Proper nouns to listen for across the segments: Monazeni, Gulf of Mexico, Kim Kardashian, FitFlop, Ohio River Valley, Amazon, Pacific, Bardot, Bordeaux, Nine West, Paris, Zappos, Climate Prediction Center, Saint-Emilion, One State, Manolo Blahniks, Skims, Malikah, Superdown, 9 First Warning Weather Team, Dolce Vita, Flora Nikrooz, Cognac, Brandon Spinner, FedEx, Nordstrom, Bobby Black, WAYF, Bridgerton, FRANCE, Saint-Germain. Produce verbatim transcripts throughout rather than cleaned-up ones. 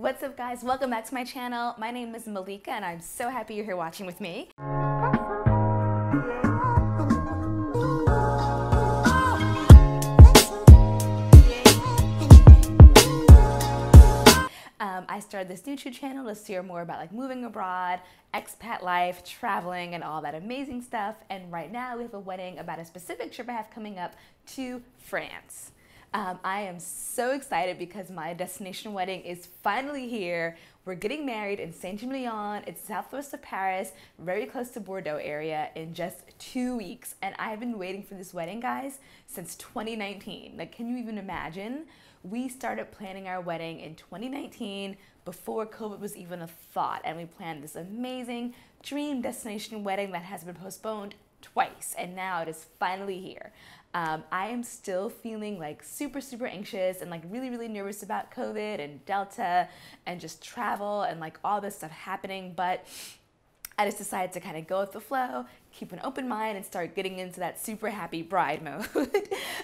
What's up guys, welcome back to my channel. My name is Malikah and I'm so happy you're here watching with me. Um, I started this YouTube channel to share more about like moving abroad, expat life, traveling, and all that amazing stuff. And right now we have a wedding about a specific trip I have coming up to France. Um, I am so excited because my destination wedding is finally here. We're getting married in Saint-Germain. It's southwest of Paris, very close to Bordeaux area, in just two weeks. And I've been waiting for this wedding, guys, since twenty nineteen. Like, can you even imagine? We started planning our wedding in twenty nineteen before COVID was even a thought. And we planned this amazing dream destination wedding that has been postponed twice, and now it is finally here. Um, I am still feeling like super, super anxious and like really, really nervous about COVID and Delta and just travel and like all this stuff happening, but I just decided to kind of go with the flow, keep an open mind, and start getting into that super happy bride mode,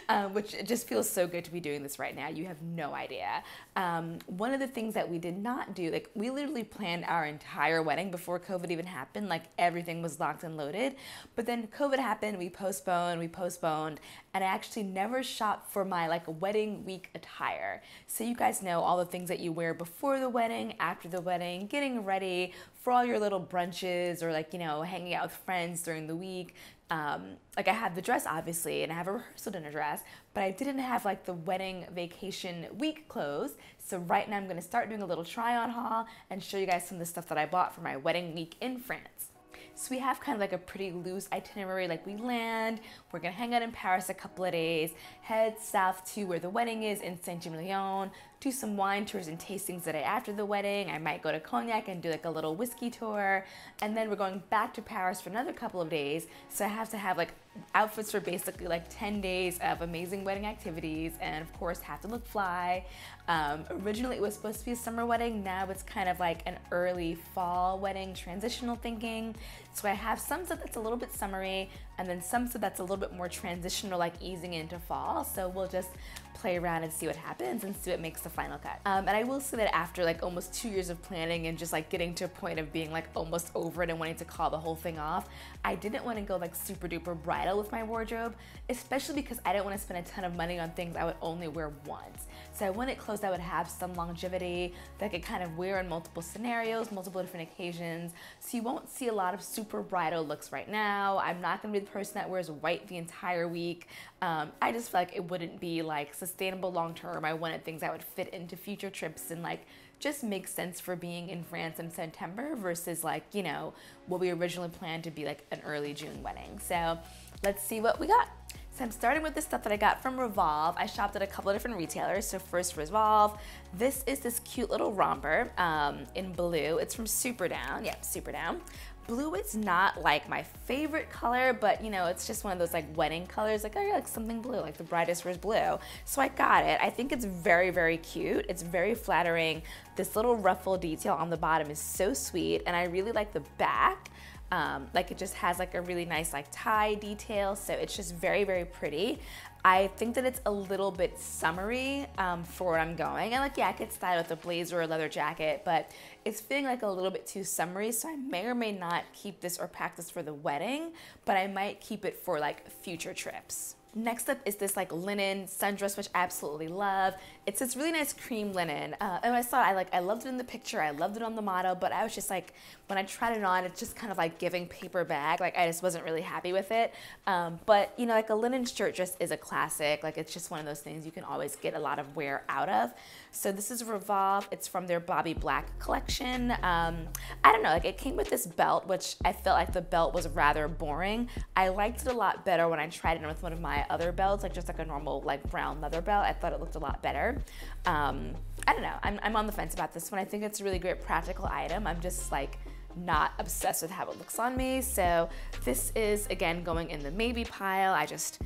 um, which it just feels so good to be doing this right now. You have no idea. Um, one of the things that we did not do, like we literally planned our entire wedding before COVID even happened, like everything was locked and loaded, but then COVID happened, we postponed, we postponed, and I actually never shopped for my like wedding week attire. So you guys know all the things that you wear before the wedding, after the wedding, getting ready for all your little brunches, or like, you know, hanging out with friends during the week. Um, like I have the dress obviously, and I have a rehearsal dinner dress, but I didn't have like the wedding vacation week clothes. So right now I'm gonna start doing a little try on haul and show you guys some of the stuff that I bought for my wedding week in France. So we have kind of like a pretty loose itinerary. Like we land, we're gonna hang out in Paris a couple of days, head south to where the wedding is in Saint-Emilion, do some wine tours and tastings the day after the wedding. I might go to Cognac and do like a little whiskey tour. And then we're going back to Paris for another couple of days. So I have to have like outfits for basically like ten days of amazing wedding activities, and of course have to look fly. Um, originally it was supposed to be a summer wedding. Now it's kind of like an early fall wedding, transitional thinking. So I have some stuff that's a little bit summery, and then some stuff that's a little bit more transitional, like easing into fall. So we'll just play around and see what happens and see what makes the final cut. Um, and I will say that after like almost two years of planning and just like getting to a point of being like almost over it and wanting to call the whole thing off, I didn't want to go like super duper bridal with my wardrobe, especially because I didn't want to spend a ton of money on things I would only wear once. So I wanted clothes that would have some longevity, that I could kind of wear in multiple scenarios, multiple different occasions. So you won't see a lot of super bridal looks right now. I'm not going to be the person that wears white the entire week. Um, I just feel like it wouldn't be like sustainable long term. I wanted things that would fit into future trips and like just make sense for being in France in September versus like, you know, what we originally planned to be like an early June wedding. So let's see what we got. So I'm starting with the stuff that I got from Revolve. I shopped at a couple of different retailers. So first, Revolve. This is this cute little romper um, in blue. It's from Superdown. Yep, Superdown. Blue, it's not like my favorite color, but you know, it's just one of those like wedding colors. Like, oh yeah, like something blue, like the brightest was blue. So I got it. I think it's very, very cute. It's very flattering. This little ruffle detail on the bottom is so sweet. And I really like the back. Um, like it just has like a really nice like tie detail. So it's just very, very pretty. I think that it's a little bit summery um, for where I'm going. And like, yeah, I could style with a blazer or a leather jacket, but it's feeling like a little bit too summery. So I may or may not keep this or pack this for the wedding, but I might keep it for like future trips. Next up is this like linen sundress, which I absolutely love. It's this really nice cream linen. Uh, and I saw it, I like, I loved it in the picture, I loved it on the model, but I was just like, when I tried it on, it's just kind of like giving paper bag. Like I just wasn't really happy with it. Um, but you know, like a linen shirt dress is a classic. Like it's just one of those things you can always get a lot of wear out of. So this is Revolve. It's from their Bobby Black collection. Um, I don't know, like it came with this belt, which I felt like the belt was rather boring. I liked it a lot better when I tried it on with one of my other belts, like just like a normal like brown leather belt. I thought it looked a lot better. Um, I don't know, I'm, I'm on the fence about this one. I think it's a really great practical item. I'm just like not obsessed with how it looks on me. So this is again going in the maybe pile. I just,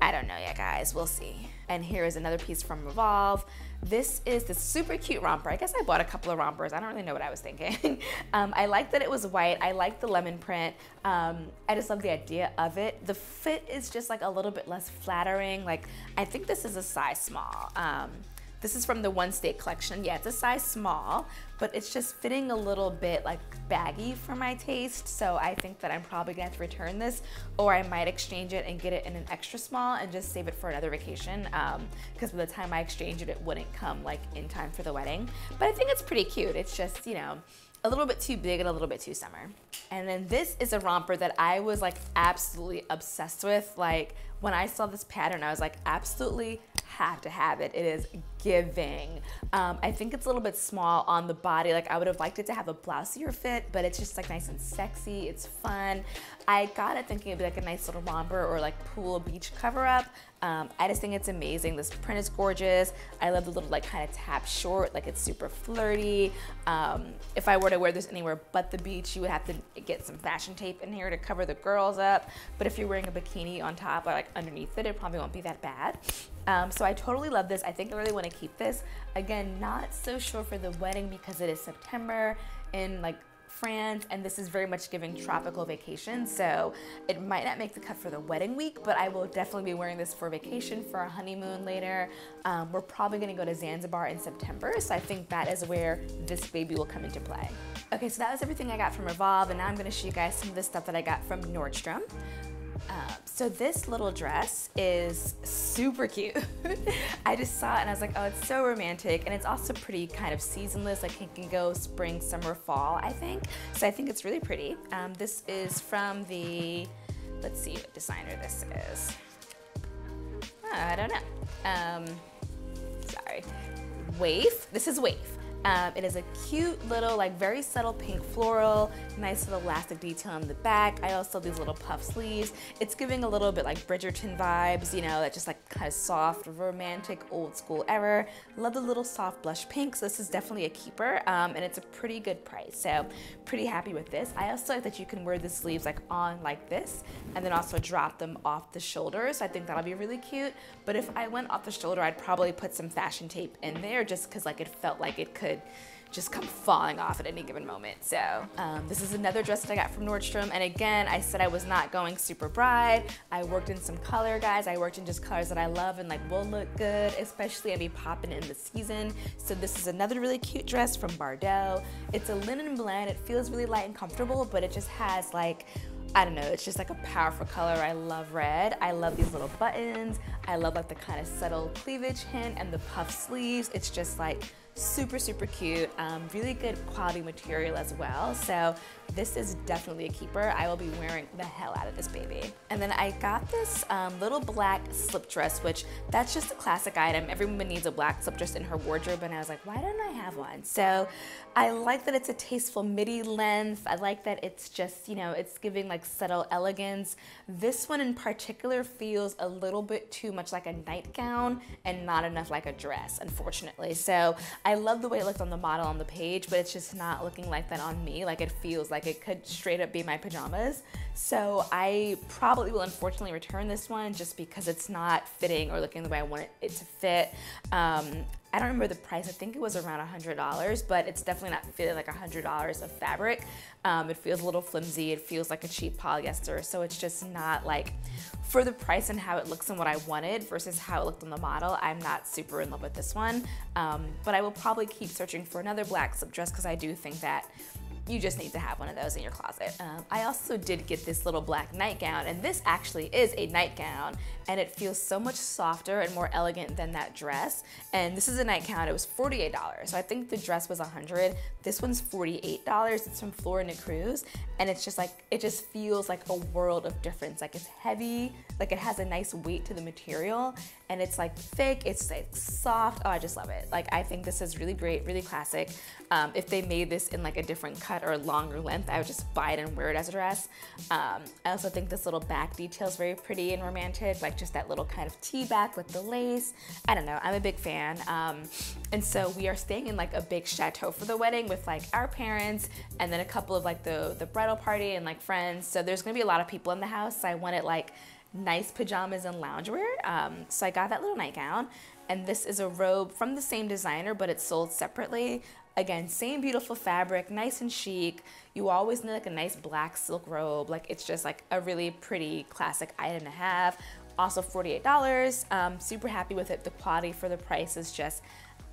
I don't know yet guys, we'll see. And here is another piece from Revolve. This is the super cute romper. I guess I bought a couple of rompers. I don't really know what I was thinking. um, I like that it was white. I like the lemon print. Um, I just love the idea of it. The fit is just like a little bit less flattering. Like I think this is a size small. Um, This is from the One State collection. Yeah, it's a size small, but it's just fitting a little bit like baggy for my taste, so I think that I'm probably gonna have to return this, or I might exchange it and get it in an extra small and just save it for another vacation, um, because by the time I exchange it, it wouldn't come like in time for the wedding. But I think it's pretty cute. It's just, you know, a little bit too big and a little bit too summer. And then this is a romper that I was like absolutely obsessed with. Like when I saw this pattern, I was like, absolutely have to have it. It is giving. Um, I think it's a little bit small on the body. Like I would have liked it to have a blousier fit, but it's just like nice and sexy. It's fun. I got it thinking it'd be like a nice little romper or like pool beach cover up. Um, I just think it's amazing. This print is gorgeous. I love the little like kind of tap short, like it's super flirty. Um, if I were to wear this anywhere but the beach, you would have to get some fashion tape in here to cover the girls up. But if you're wearing a bikini on top or like underneath it, it probably won't be that bad. Um, so I totally love this. I think I really want to keep this. Again, not so sure for the wedding because it is September in like France, and this is very much giving tropical vacation, so it might not make the cut for the wedding week, but I will definitely be wearing this for vacation, for a honeymoon later. Um, we're probably gonna go to Zanzibar in September, so I think that is where this baby will come into play. Okay, so that was everything I got from Revolve, and now I'm gonna show you guys some of the stuff that I got from Nordstrom. Um, so this little dress is super cute. I just saw it and I was like, oh, it's so romantic, and it's also pretty kind of seasonless, like it can go spring, summer, fall, I think. So I think it's really pretty. Um, this is from the, let's see what designer this is. Oh, I don't know. Um, sorry. W A Y F, this is W A Y F. Um, it is a cute little, like very subtle pink floral, nice little elastic detail on the back. I also have these little puff sleeves. It's giving a little bit like Bridgerton vibes, you know, that just like kind of soft, romantic, old school ever. Love the little soft blush pink, so this is definitely a keeper, um, and it's a pretty good price, so pretty happy with this. I also like that you can wear the sleeves like on like this, and then also drop them off the shoulder, so I think that'll be really cute. But if I went off the shoulder, I'd probably put some fashion tape in there just because like it felt like it could just come falling off at any given moment. So um, this is another dress that I got from Nordstrom, and again, I said I was not going super bright. I worked in some color, guys. I worked in just colors that I love and like will look good, especially I'd be popping in the season. So this is another really cute dress from Bardot. It's a linen blend. It feels really light and comfortable, but it just has like, I don't know, it's just like a powerful color. I love red. I love these little buttons. I love like the kind of subtle cleavage hint and the puff sleeves. It's just like super, super cute. Um, really good quality material as well. So this is definitely a keeper. I will be wearing the hell out of this baby. And then I got this um, little black slip dress, which that's just a classic item. Every woman needs a black slip dress in her wardrobe, and I was like, why don't I have one? So I like that it's a tasteful midi length. I like that it's just, you know, it's giving like subtle elegance. This one in particular feels a little bit too much like a nightgown and not enough like a dress, unfortunately. So I love the way it looked on the model on the page, but it's just not looking like that on me. Like it feels like Like it could straight up be my pajamas. So I probably will unfortunately return this one just because it's not fitting or looking the way I want it to fit. Um, I don't remember the price. I think it was around a hundred dollars, but it's definitely not feeling like a hundred dollars of fabric. Um, it feels a little flimsy. It feels like a cheap polyester. So it's just not like, for the price and how it looks and what I wanted versus how it looked on the model, I'm not super in love with this one. Um, but I will probably keep searching for another black slip dress because I do think that you just need to have one of those in your closet. Um, I also did get this little black nightgown, and this actually is a nightgown, and it feels so much softer and more elegant than that dress. And this is a nightgown, it was forty-eight dollars. So I think the dress was a hundred dollars. This one's forty-eight dollars, it's from Flora Nikrooz, and it's just like, it just feels like a world of difference. Like it's heavy, like it has a nice weight to the material, and it's like thick, it's like soft, oh, I just love it. Like I think this is really great, really classic. Um, if they made this in like a different cut or a longer length, I would just buy it and wear it as a dress. Um, I also think this little back detail is very pretty and romantic, like just that little kind of tee back with the lace. I don't know, I'm a big fan. Um, and so we are staying in like a big chateau for the wedding with like our parents and then a couple of like the, the bridal party and like friends. So there's gonna be a lot of people in the house. So I wanted like nice pajamas and loungewear. Um, so I got that little nightgown, and this is a robe from the same designer, but it's sold separately. Again, same beautiful fabric, nice and chic. You always need like a nice black silk robe. Like it's just like a really pretty classic item to have. Also forty-eight dollars, um, super happy with it. The quality for the price is just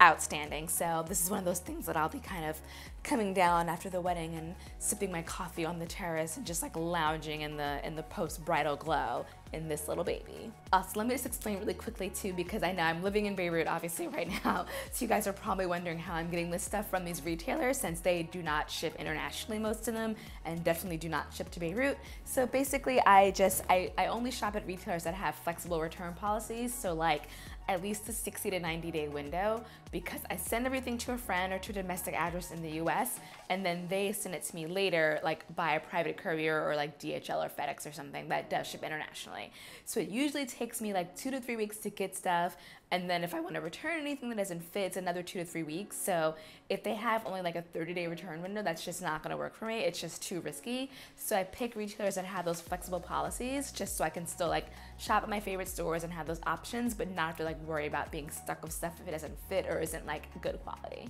outstanding. So this is one of those things that I'll be kind of coming down after the wedding and sipping my coffee on the terrace and just like lounging in the in the post-bridal glow in this little baby. Also, let me just explain really quickly too, because I know I'm living in Beirut obviously right now, so you guys are probably wondering how I'm getting this stuff from these retailers, since they do not ship internationally, most of them, and definitely do not ship to Beirut. So basically I just, I, I only shop at retailers that have flexible return policies, so like at least a sixty to ninety day window, because I send everything to a friend or to a domestic address in the U S, and then they send it to me later, like by a private courier or like D H L or FedEx or something that does ship internationally. So it usually takes me like two to three weeks to get stuff, and then if I want to return anything that doesn't fit, it's another two to three weeks. So if they have only like a thirty day return window, that's just not gonna work for me. It's just too risky. So I pick retailers that have those flexible policies, just so I can still like shop at my favorite stores and have those options, but not have to like worry about being stuck with stuff if it doesn't fit or isn't like good quality.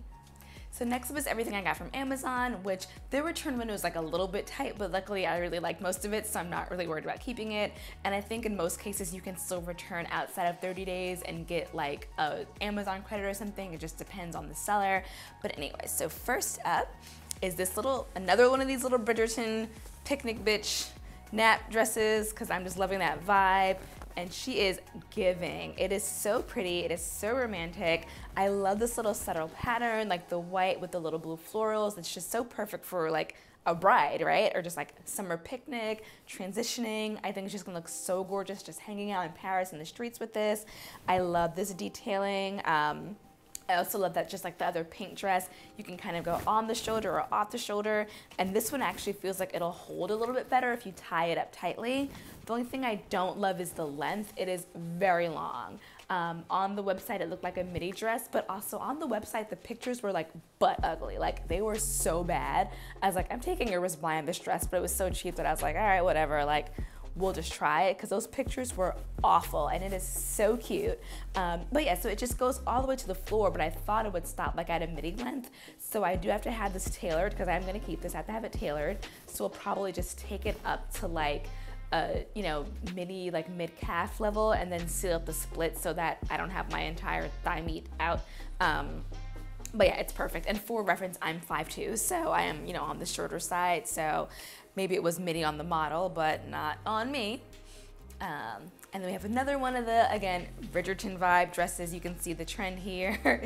So next up is everything I got from Amazon, which their return window is like a little bit tight, but luckily I really like most of it, so I'm not really worried about keeping it. And I think in most cases you can still return outside of thirty days and get like a Amazon credit or something. It just depends on the seller. But anyway, so first up is this little, another one of these little Bridgerton picnic bitch nap dresses, because I'm just loving that vibe. And she is giving. It is so pretty, it is so romantic. I love this little subtle pattern, like the white with the little blue florals. It's just so perfect for like a bride, right? Or just like summer picnic, transitioning. I think it's just gonna look so gorgeous just hanging out in Paris in the streets with this. I love this detailing. Um, I also love that just like the other pink dress, you can kind of go on the shoulder or off the shoulder, and this one actually feels like it'll hold a little bit better if you tie it up tightly. The only thing I don't love is the length. It is very long. Um, on the website it looked like a midi dress, but also on the website the pictures were like butt ugly, like they were so bad. I was like, I'm taking a risk buying this dress, but it was so cheap that I was like, all right, whatever, like we'll just try it, because those pictures were awful, and it is so cute. Um, but yeah, so it just goes all the way to the floor, but I thought it would stop like at a midi length, so I do have to have this tailored, because I'm gonna keep this, I have to have it tailored, so we'll probably just take it up to like, Uh, you know, midi, like mid-calf level, and then seal up the split so that I don't have my entire thigh meat out. Um, but yeah, it's perfect. And for reference, I'm five two, so I am, you know, on the shorter side, so maybe it was midi on the model, but not on me. Um, and then we have another one of the, again, Bridgerton vibe dresses. You can see the trend here.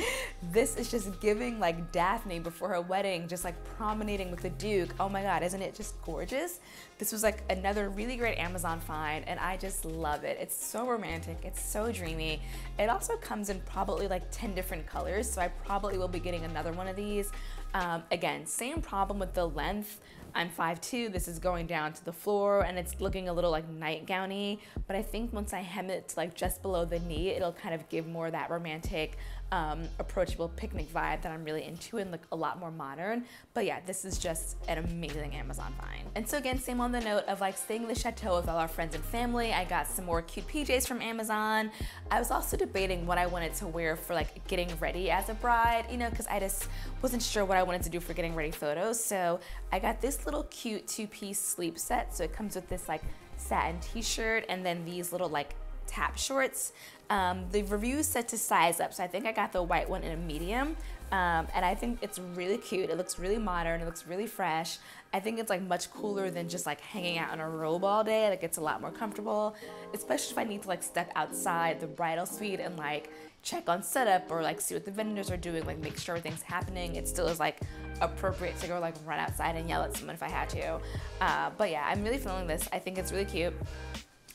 This is just giving like Daphne before her wedding, just like promenading with the Duke. Oh my God, isn't it just gorgeous? This was like another really great Amazon find, and I just love it. It's so romantic, it's so dreamy. It also comes in probably like ten different colors, so I probably will be getting another one of these. Um, again, same problem with the length. I'm five two, this is going down to the floor, and it's looking a little like nightgown-y, but I think once I hem it to like just below the knee, it'll kind of give more of that romantic, um, approachable picnic vibe that I'm really into, and look a lot more modern. But yeah, this is just an amazing Amazon find. And so again, same on the note of like staying in the chateau with all our friends and family, I got some more cute P Js from Amazon. I was also debating what I wanted to wear for like getting ready as a bride, you know, because I just wasn't sure what I wanted to do for getting ready photos. So I got this little cute two-piece sleep set. So it comes with this like satin t-shirt and then these little like tap shorts. Um, the review said to size up, so I think I got the white one in a medium, um, and I think it's really cute. It looks really modern, it looks really fresh. I think it's like much cooler than just like hanging out in a robe all day. Like it's a lot more comfortable, especially if I need to like step outside the bridal suite and like check on setup or like see what the vendors are doing, like make sure everything's happening. It still is like appropriate to go like run outside and yell at someone if I had to. Uh, but yeah, I'm really feeling this. I think it's really cute.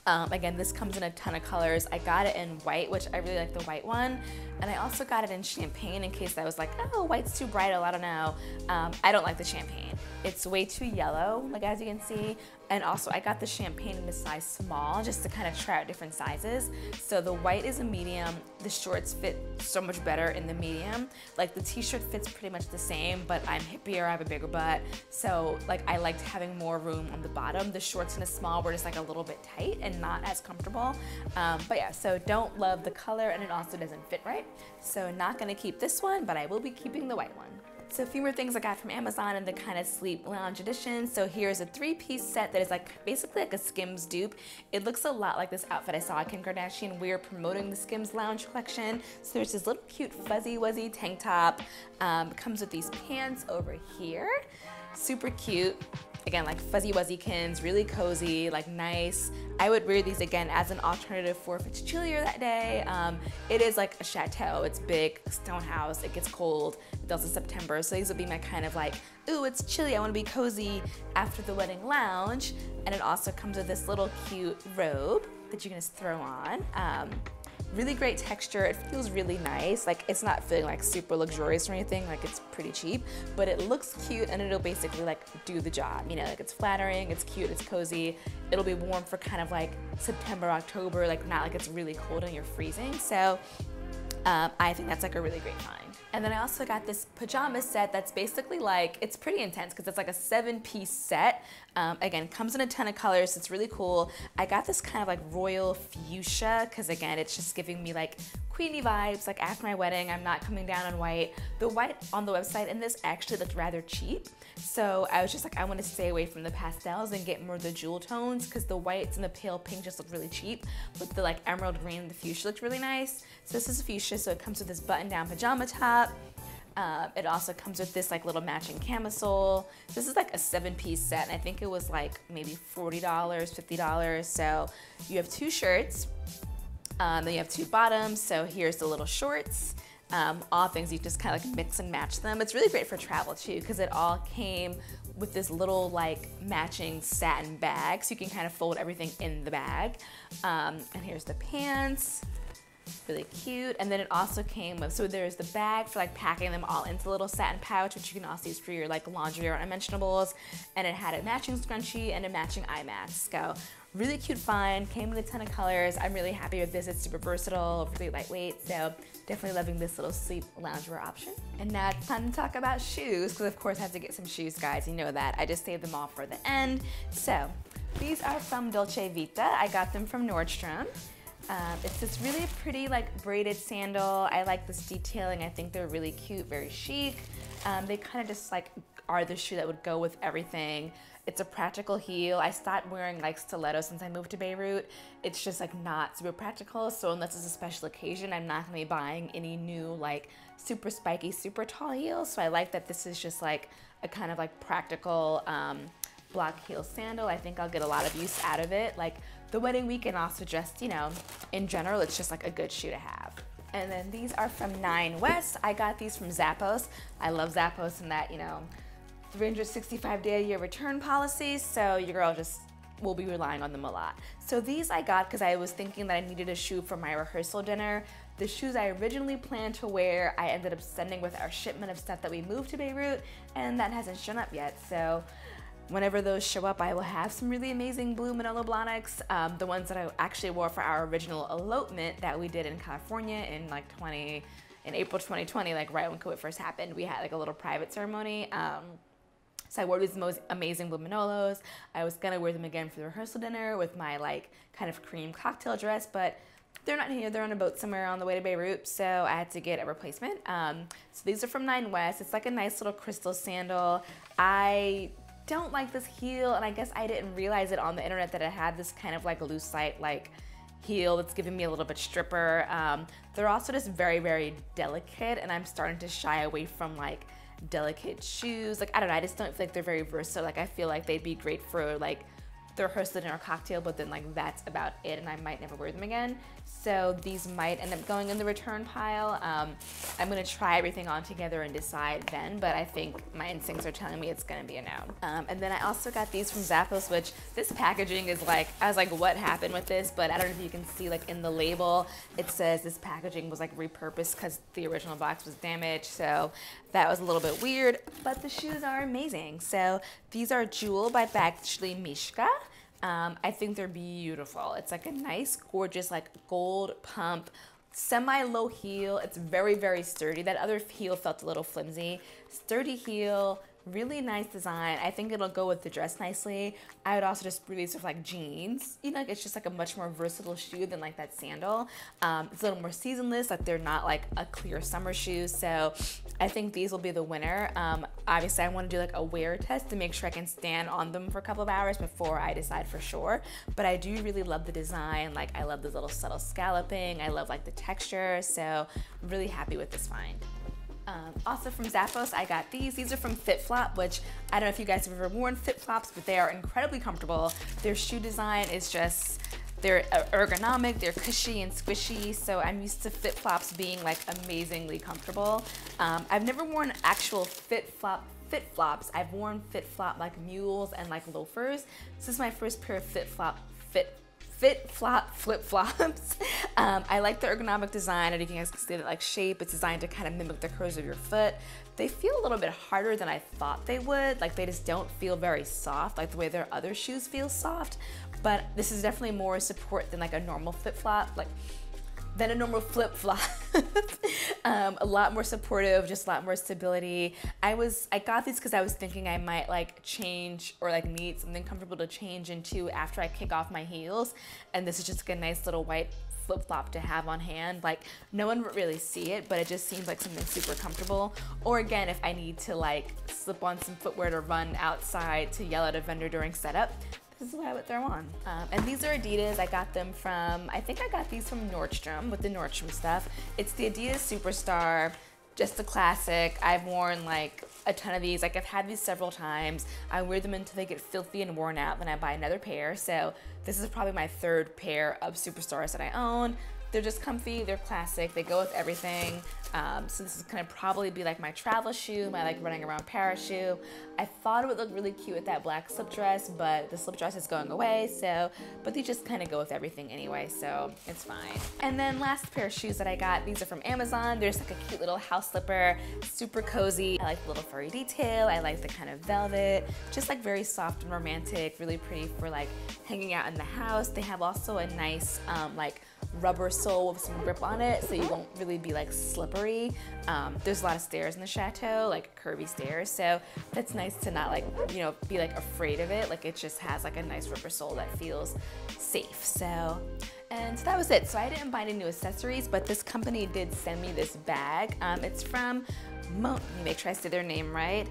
Um, again, this comes in a ton of colors. I got it in white, which I really like the white one. And I also got it in champagne in case I was like, oh, white's too bridal, I don't know. Um, I don't like the champagne. It's way too yellow, like as you can see. And also I got the champagne in a size small just to kind of try out different sizes. So the white is a medium, the shorts fit so much better in the medium. Like the t-shirt fits pretty much the same, but I'm hippier, I have a bigger butt. So like I liked having more room on the bottom. The shorts in a small were just like a little bit tight and not as comfortable. Um, but yeah, so don't love the color, and it also doesn't fit right. So not gonna keep this one, but I will be keeping the white one. So a few more things I got from Amazon in the kind of sleep lounge edition. So here's a three-piece set that is like basically like a Skims dupe. It looks a lot like this outfit I saw Kim Kardashian wear promoting the Skims lounge collection. So there's this little cute fuzzy wuzzy tank top. Um, comes with these pants over here. Super cute. Again, like fuzzy wuzzykins, really cozy, like nice. I would wear these again as an alternative for if it's chillier that day. Um, it is like a chateau, it's big, stone house, it gets cold, it's also September, so these would be my kind of like, ooh, it's chilly, I wanna be cozy after the wedding lounge. And it also comes with this little cute robe that you can just throw on. Um, Really great texture, it feels really nice. Like it's not feeling like super luxurious or anything, like it's pretty cheap, but it looks cute and it'll basically like do the job. You know, like it's flattering, it's cute, it's cozy. It'll be warm for kind of like September, October, like not like it's really cold and you're freezing. So um, I think that's like a really great find. And then I also got this pajama set that's basically like, it's pretty intense because it's like a seven piece set. Um, again, comes in a ton of colors, so it's really cool. I got this kind of like royal fuchsia because again, it's just giving me like queenie vibes. Like after my wedding, I'm not coming down on white. The white on the website in this actually looked rather cheap. So I was just like, I want to stay away from the pastels and get more of the jewel tones because the whites and the pale pink just look really cheap. But the like emerald green and the fuchsia looked really nice. So this is a fuchsia, so it comes with this button down pajama top. Uh, it also comes with this like little matching camisole. This is like a seven piece set and I think it was like maybe forty dollars, fifty dollars. So you have two shirts, um, then you have two bottoms. So here's the little shorts. Um, all things you just kind of like mix and match them. It's really great for travel too because it all came with this little like matching satin bag. So you can kind of fold everything in the bag. Um, and here's the pants. Really cute. And then it also came with, so there's the bag for like packing them all into the little satin pouch, which you can also use for your like laundry or unmentionables. And it had a matching scrunchie and a matching eye mask. So really cute find, came in a ton of colors. I'm really happy with this. It's super versatile, really lightweight. So definitely loving this little sleep loungewear option. And now it's time to talk about shoes, because of course I have to get some shoes, guys. You know that. I just saved them all for the end. So these are from Dolce Vita. I got them from Nordstrom. Um, it's this really pretty like braided sandal. I like this detailing. I think they're really cute, very chic. Um, they kind of just like are the shoe that would go with everything. It's a practical heel. I stopped wearing like stilettos since I moved to Beirut. It's just like not super practical. So unless it's a special occasion, I'm not gonna be buying any new like super spiky, super tall heels. So I like that this is just like a kind of like practical um, block heel sandal. I think I'll get a lot of use out of it. Like the wedding week and also just, you know, in general, it's just like a good shoe to have. And then these are from Nine West. I got these from Zappos. I love Zappos and that, you know, three hundred sixty-five day a year return policy. So your girl just will be relying on them a lot. So these I got because I was thinking that I needed a shoe for my rehearsal dinner. The shoes I originally planned to wear, I ended up sending with our shipment of stuff that we moved to Beirut, and that hasn't shown up yet. So whenever those show up, I will have some really amazing blue Manolo Blahniks, um, the ones that I actually wore for our original elopement that we did in California in like twenty, in April twenty twenty, like right when COVID first happened. We had like a little private ceremony. Um, so I wore these most amazing blue Manolos. I was gonna wear them again for the rehearsal dinner with my like kind of cream cocktail dress, but they're not here, they're on a boat somewhere on the way to Beirut, so I had to get a replacement. Um, so these are from Nine West. It's like a nice little crystal sandal. I don't like this heel, and I guess I didn't realize it on the internet that it had this kind of like lucite like heel that's giving me a little bit stripper. Um, they're also just very, very delicate, and I'm starting to shy away from like delicate shoes. Like I don't know, I just don't feel like they're very versatile. Like I feel like they'd be great for like the rehearsal dinner cocktail, but then like that's about it, and I might never wear them again. So these might end up going in the return pile. Um, I'm gonna try everything on together and decide then, but I think my instincts are telling me it's gonna be a no. Um, and then I also got these from Zappos, which this packaging is like, I was like, what happened with this? But I don't know if you can see like in the label, it says this packaging was like repurposed because the original box was damaged. So that was a little bit weird, but the shoes are amazing. So these are Jewel by Badgley Mishka. Um, I think they're beautiful. It's like a nice, gorgeous, like gold pump, semi-low heel. It's very, very sturdy. That other heel felt a little flimsy. Sturdy heel, Really nice design. I think it'll go with the dress nicely. I would also just release with like jeans. You know, like it's just like a much more versatile shoe than like that sandal. Um, it's a little more seasonless, like they're not like a clear summer shoe. So I think these will be the winner. Um, obviously I want to do like a wear test to make sure I can stand on them for a couple of hours before I decide for sure. But I do really love the design. Like I love the little subtle scalloping. I love like the texture. So I'm really happy with this find. Um, also from Zappos, I got these. These are from FitFlop, which I don't know if you guys have ever worn FitFlops, but they are incredibly comfortable. Their shoe design is just, they're ergonomic, they're cushy and squishy, so I'm used to FitFlops being like amazingly comfortable. Um, I've never worn actual FitFlop FitFlops. I've worn FitFlop like mules and like loafers. This is my first pair of FitFlop fit. Fit flop flip flops. um, I like the ergonomic design, and you can see that like shape. It's designed to kind of mimic the curves of your foot. They feel a little bit harder than I thought they would. Like they just don't feel very soft, like the way their other shoes feel soft. But this is definitely more support than like a normal flip flop, like than a normal flip flop. um, a lot more supportive, just a lot more stability. I was I got these because I was thinking I might like change or like need something comfortable to change into after I kick off my heels, and this is just like a nice little white flip-flop to have on hand. Like no one would really see it, but it just seems like something super comfortable. Or again, if I need to like slip on some footwear to run outside to yell at a vendor during setup, this is what I would throw on. Um, and these are Adidas. I got them from, I think I got these from Nordstrom with the Nordstrom stuff. It's the Adidas Superstar, just a classic. I've worn like a ton of these. Like I've had these several times. I wear them until they get filthy and worn out, then I buy another pair. So this is probably my third pair of Superstars that I own. They're just comfy, they're classic, they go with everything. Um, so this is gonna probably be like my travel shoe, my like running around Paris shoe. I thought it would look really cute with that black slip dress, but the slip dress is going away, so, but they just kind of go with everything anyway, so it's fine. And then last pair of shoes that I got, these are from Amazon. There's like a cute little house slipper, super cozy. I like the little furry detail, I like the kind of velvet, just like very soft and romantic, really pretty for like hanging out in the house. They have also a nice um, like rubber sole with some grip on it, so you won't really be like slippery. Um, there's a lot of stairs in the chateau, like curvy stairs, so that's nice to not like, you know, be like afraid of it. Like it just has like a nice rubber sole that feels safe. So, and so that was it. So I didn't buy any new accessories, but this company did send me this bag. Um, it's from Mo, let me make sure I say their name right.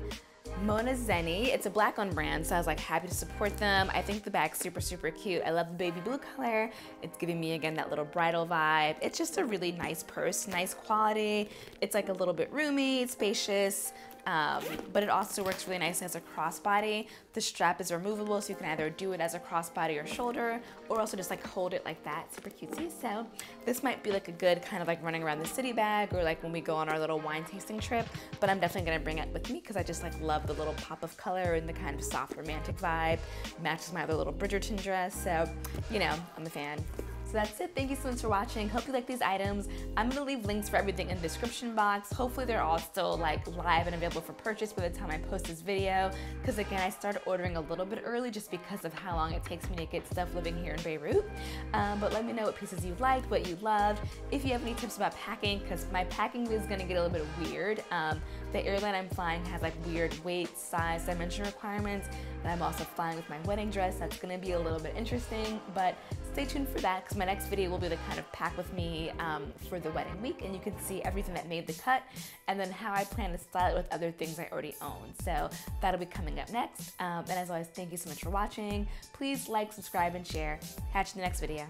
Monazeni. It's a black owned brand, so I was like happy to support them. I think the bag's super, super cute. I love the baby blue color. It's giving me again that little bridal vibe. It's just a really nice purse, nice quality. It's like a little bit roomy, spacious, um, but it also works really nicely as a crossbody. The strap is removable, so you can either do it as a crossbody or shoulder, or also just like hold it like that, super cutesy. So this might be like a good kind of like running around the city bag, or like when we go on our little wine tasting trip, but I'm definitely gonna bring it with me because I just like love the little pop of color and the kind of soft romantic vibe. Matches my other little Bridgerton dress, so you know, I'm a fan. So that's it. Thank you so much for watching. Hope you like these items. I'm gonna leave links for everything in the description box. Hopefully they're all still like live and available for purchase by the time I post this video. Cause again, I started ordering a little bit early just because of how long it takes me to get stuff living here in Beirut. Um, but let me know what pieces you liked, what you loved. If you have any tips about packing, cause my packing is gonna get a little bit weird. Um, the airline I'm flying has like weird weight, size, dimension requirements. And I'm also flying with my wedding dress. That's gonna be a little bit interesting, but stay tuned for that. Cause my next video will be the kind of pack with me um, for the wedding week, and you can see everything that made the cut and then how I plan to style it with other things I already own. So that'll be coming up next. Um, and as always, thank you so much for watching. Please like, subscribe, and share. Catch you in the next video.